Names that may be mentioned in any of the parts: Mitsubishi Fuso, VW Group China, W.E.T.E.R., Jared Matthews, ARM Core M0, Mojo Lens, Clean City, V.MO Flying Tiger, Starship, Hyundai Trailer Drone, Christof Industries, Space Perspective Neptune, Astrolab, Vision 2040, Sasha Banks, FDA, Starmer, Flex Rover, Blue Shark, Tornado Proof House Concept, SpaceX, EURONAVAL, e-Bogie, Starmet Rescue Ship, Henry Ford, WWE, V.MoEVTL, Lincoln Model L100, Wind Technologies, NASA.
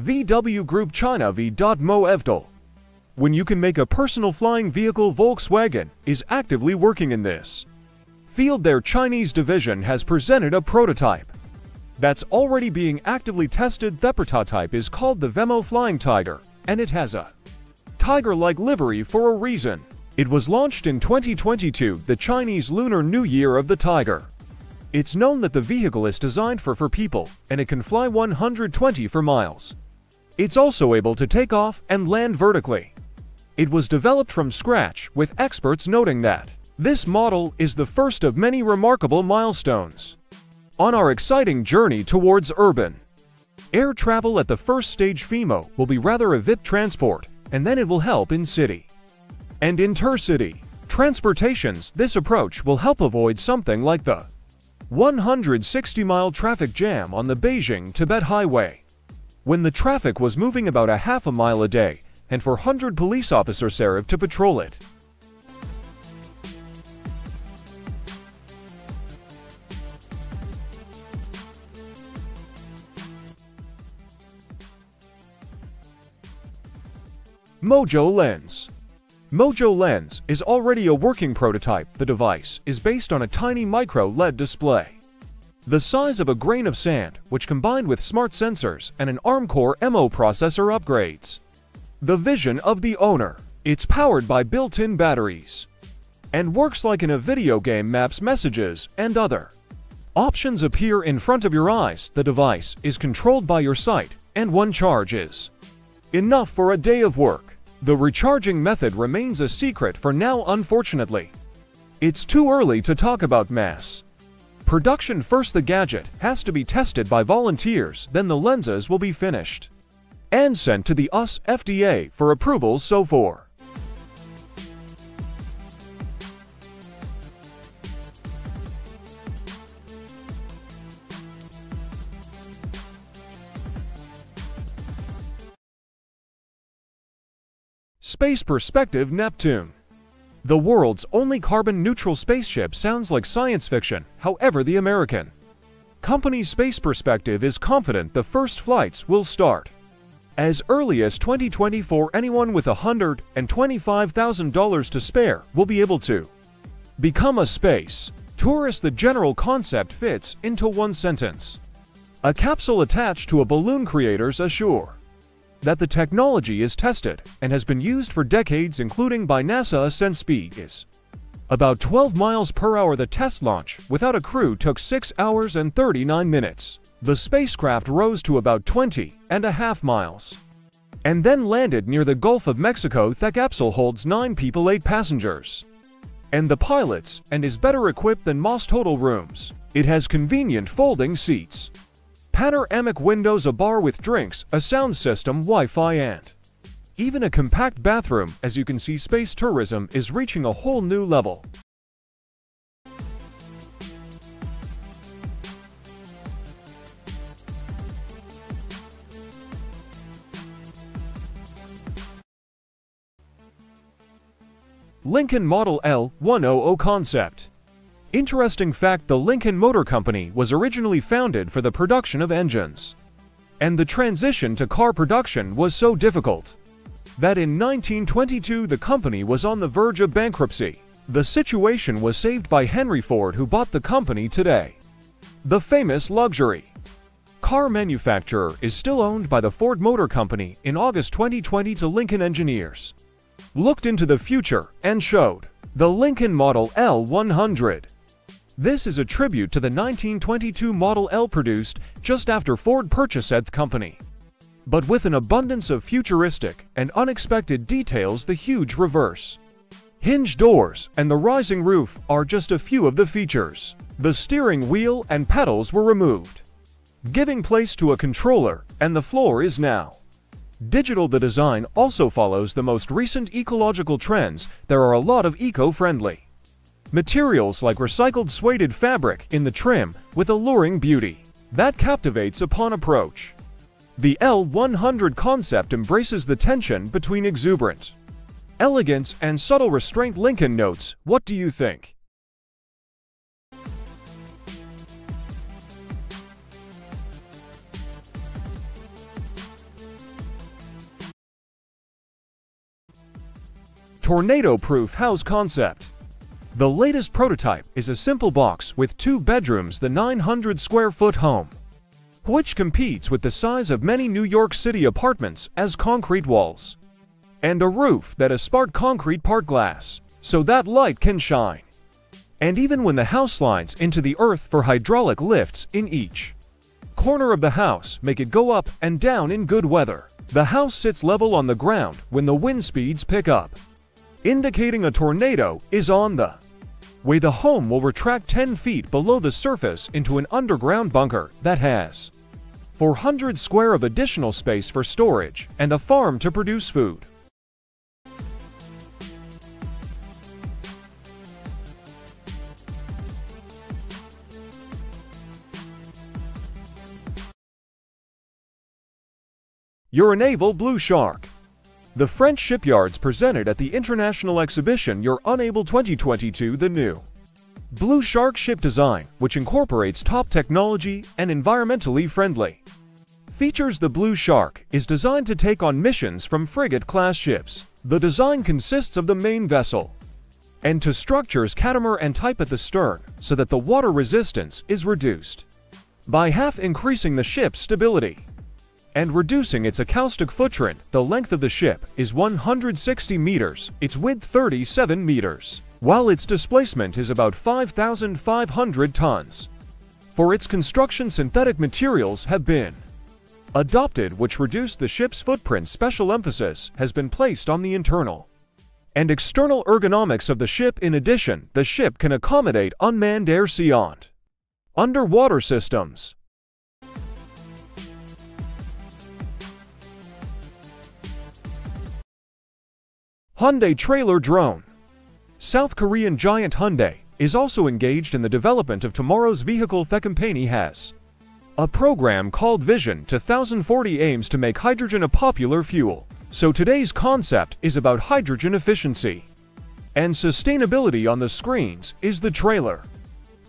VW Group China V.MoEVTL. When you can make a personal flying vehicle, Volkswagen is actively working in this field. Their Chinese division has presented a prototype that's already being actively tested. The prototype is called the V.MO Flying Tiger, and it has a tiger-like livery for a reason. It was launched in 2022, the Chinese Lunar New Year of the Tiger. It's known that the vehicle is designed for people, and it can fly 120 for miles. It's also able to take off and land vertically. It was developed from scratch, with experts noting that this model is the first of many remarkable milestones on our exciting journey towards urban air travel. At the first stage, V.MO will be rather a VIP transport, and then it will help in city and intercity transportations. This approach will help avoid something like the 160-mile traffic jam on the Beijing-Tibet highway, when the traffic was moving about a half a mile a day, and 400 police officers arrived to patrol it. Mojo Lens. Mojo Lens is already a working prototype. The device is based on a tiny micro-LED display the size of a grain of sand, which combined with smart sensors and an ARM Core M0 processor upgrades the vision of the owner. It's powered by built-in batteries and works like in a video game. Maps, messages, and other options appear in front of your eyes. The device is controlled by your sight, and one charge is enough for a day of work. The recharging method remains a secret for now, unfortunately. It's too early to talk about mass production. First, the gadget has to be tested by volunteers, then the lenses will be finished and sent to the US FDA for approval. So for Space Perspective Neptune. The world's only carbon-neutral spaceship sounds like science fiction. However, the American company Space Perspective is confident the first flights will start as early as 2024. Anyone with $125,000 to spare will be able to become a space tourist. The general concept fits into one sentence. A capsule attached to a balloon. Creators assure that the technology is tested and has been used for decades, including by NASA. Ascent speed is about 12 miles per hour. The test launch without a crew took 6 hours and 39 minutes. The spacecraft rose to about 20.5 miles and then landed near the Gulf of Mexico. The capsule holds 9 people, 8 passengers, and the pilots, and is better equipped than most hotel rooms. It has convenient folding seats, panoramic windows, a bar with drinks, a sound system, Wi-Fi, and even a compact bathroom. As you can see, space tourism is reaching a whole new level. Lincoln Model L100 concept. Interesting fact, the Lincoln Motor Company was originally founded for the production of engines, and the transition to car production was so difficult that in 1922 the company was on the verge of bankruptcy. The situation was saved by Henry Ford, who bought the company today. The famous luxury car manufacturer is still owned by the Ford Motor Company. In August 2020, to Lincoln engineers looked into the future and showed the Lincoln Model L100. This is a tribute to the 1922 Model L produced just after Ford purchased the company, but with an abundance of futuristic and unexpected details. The huge reverse hinge doors and the rising roof are just a few of the features. The steering wheel and pedals were removed, giving place to a controller, and the floor is now digital. The design also follows the most recent ecological trends. There are a lot of eco-friendly materials like recycled suede fabric in the trim, with alluring beauty that captivates upon approach. The L100 concept embraces the tension between exuberant elegance and subtle restraint. Lincoln notes, what do you think? tornado-proof house concept. The latest prototype is a simple box with 2 bedrooms, the 900-square-foot home, which competes with the size of many New York City apartments as concrete walls, and a roof that is smart concrete part glass, so that light can shine. And even when the house slides into the earth for hydraulic lifts in each corner of the house make it go up and down in good weather. The house sits level on the ground when the wind speeds pick up, indicating a tornado is on the way. The home will retract 10 feet below the surface into an underground bunker that has 400 square of additional space for storage and a farm to produce food. EURONAVAL Blue Shark. The French shipyards presented at the international exhibition EURONAVAL 2022 the new Blue Shark ship design, which incorporates top technology and environmentally friendly features. The Blue Shark is designed to take on missions from frigate-class ships. The design consists of the main vessel and two structures, catamaran type at the stern, so that the water resistance is reduced by half, increasing the ship's stability and reducing its acoustic footprint. The length of the ship is 160 meters, its width 37 meters, while its displacement is about 5,500 tons. For its construction, synthetic materials have been adopted, which reduce the ship's footprint. Special emphasis has been placed on the internal and external ergonomics of the ship. In addition, the ship can accommodate unmanned air and underwater systems. Hyundai Trailer Drone. South Korean giant Hyundai is also engaged in the development of tomorrow's vehicle. The company has a program called Vision 2040, aims to make hydrogen a popular fuel. So today's concept is about hydrogen efficiency and sustainability. On the screens is the trailer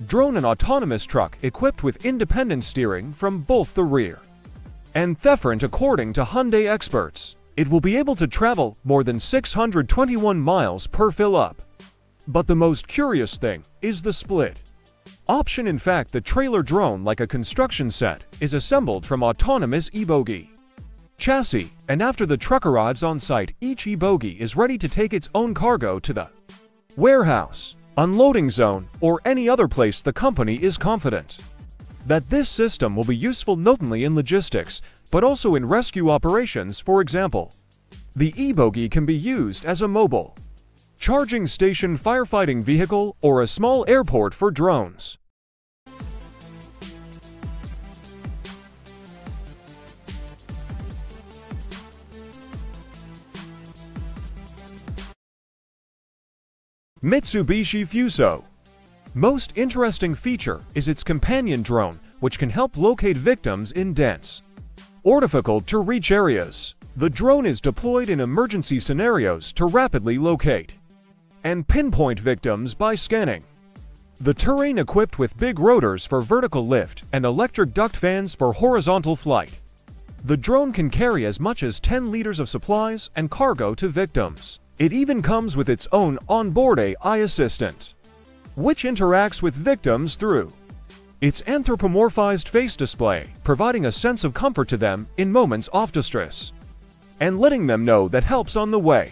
drone, an autonomous truck equipped with independent steering from both the rear and the front. According to Hyundai experts, it will be able to travel more than 621 miles per fill-up. But the most curious thing is the split option. In fact, the trailer drone, like a construction set, is assembled from autonomous e-Bogie chassis, and after the truck arrives on site, each e-Bogie is ready to take its own cargo to the warehouse, unloading zone, or any other place. The company is confident that this system will be useful not only in logistics, but also in rescue operations. For example, the e-Bogie can be used as a mobile charging station, firefighting vehicle, or a small airport for drones. Mitsubishi Fuso. Most interesting feature is its companion drone, which can help locate victims in dense or difficult-to-reach areas. The drone is deployed in emergency scenarios to rapidly locate and pinpoint victims by scanning the terrain. Equipped with big rotors for vertical lift and electric duct fans for horizontal flight, the drone can carry as much as 10 liters of supplies and cargo to victims. It even comes with its own onboard AI assistant, which interacts with victims through its anthropomorphized face display, providing a sense of comfort to them in moments of distress and letting them know that help's on the way.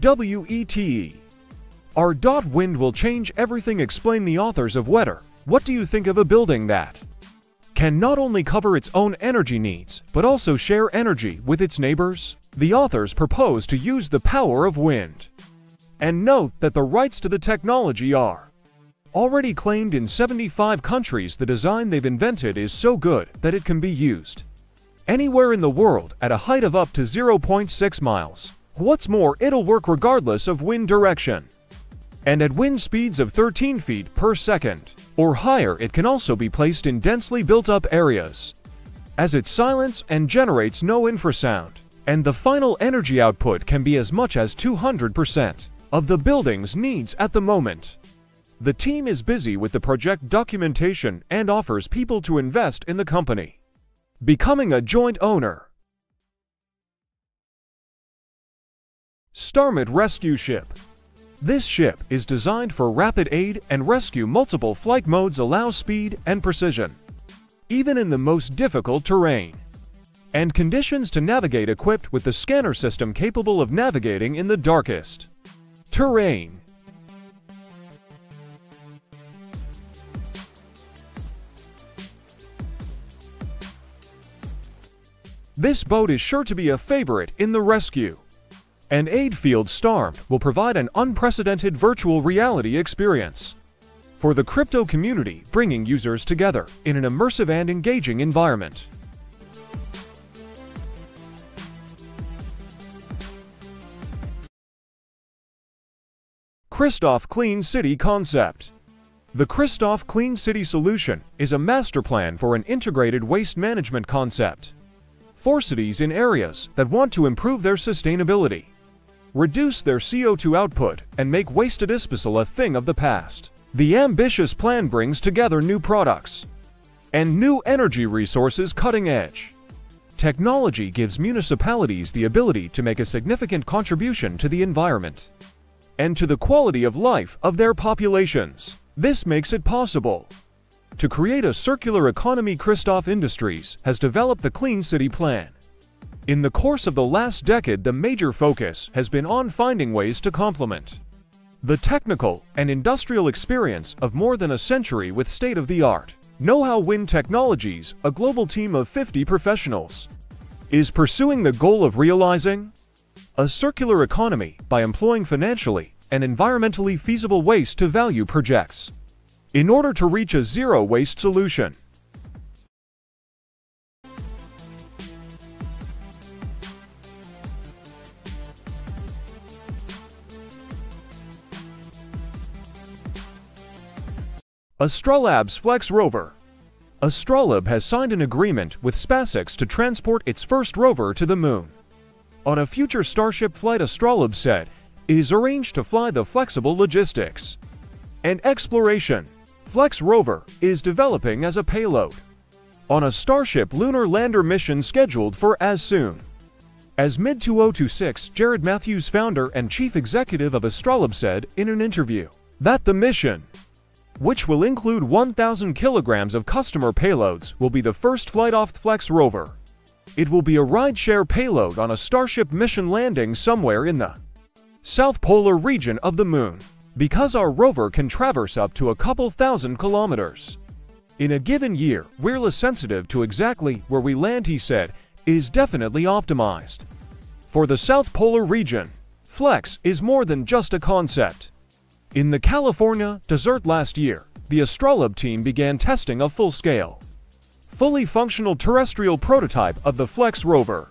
W.E.T.E.R. Wind will change everything. Explain the authors of W.E.T.E.R. What do you think of a building that can not only cover its own energy needs, but also share energy with its neighbors? The authors propose to use the power of wind. And note that the rights to the technology are already claimed in 75 countries. The design they've invented is so good that it can be used anywhere in the world at a height of up to 0.6 miles. What's more, it'll work regardless of wind direction. And at wind speeds of 13 feet per second or higher, it can also be placed in densely built-up areas, as it silence and generates no infrasound, and the final energy output can be as much as 200%. of the building's needs at the moment. The team is busy with the project documentation and offers people to invest in the company, becoming a joint owner. Starmer Rescue Ship. This ship is designed for rapid aid and rescue. Multiple flight modes allow speed and precision, even in the most difficult terrain and conditions to navigate, equipped with the scanner system capable of navigating in the darkest terrain. This boat is sure to be a favorite in the rescue and aid field. Starmer will provide an unprecedented virtual reality experience for the crypto community, bringing users together in an immersive and engaging environment. Christof Clean City Concept. The Christof Clean City solution is a master plan for an integrated waste management concept for cities in areas that want to improve their sustainability, reduce their CO2 output, and make waste disposal a thing of the past. The ambitious plan brings together new products and new energy resources. Cutting-edge technology gives municipalities the ability to make a significant contribution to the environment and to the quality of life of their populations. This makes it possible to create a circular economy. Christof Industries has developed the Clean City Plan. In the course of the last decade, the major focus has been on finding ways to complement the technical and industrial experience of more than a century with state-of-the-art know-how. Wind Technologies, a global team of 50 professionals, is pursuing the goal of realizing a circular economy by employing financially and environmentally feasible waste-to-value projects in order to reach a zero-waste solution. Astrolab's Flex Rover. Astrolab has signed an agreement with SpaceX to transport its first rover to the moon. On a future Starship flight, Astrolab said, it is arranged to fly the flexible logistics and exploration Flex Rover is developing as a payload on a Starship lunar lander mission scheduled for as soon as mid-2026, Jared Matthews, founder and chief executive of Astrolab, said in an interview that the mission, which will include 1,000 kilograms of customer payloads, will be the first flight off the Flex Rover. It will be a ride-share payload on a Starship mission landing somewhere in the South Polar region of the Moon. Because our rover can traverse up to a couple thousand kilometers in a given year, we're less sensitive to exactly where we land, he said. It is definitely optimized for the South Polar region. Flex is more than just a concept. In the California desert last year, the Astrolab team began testing a full-scale, fully functional terrestrial prototype of the Flex Rover.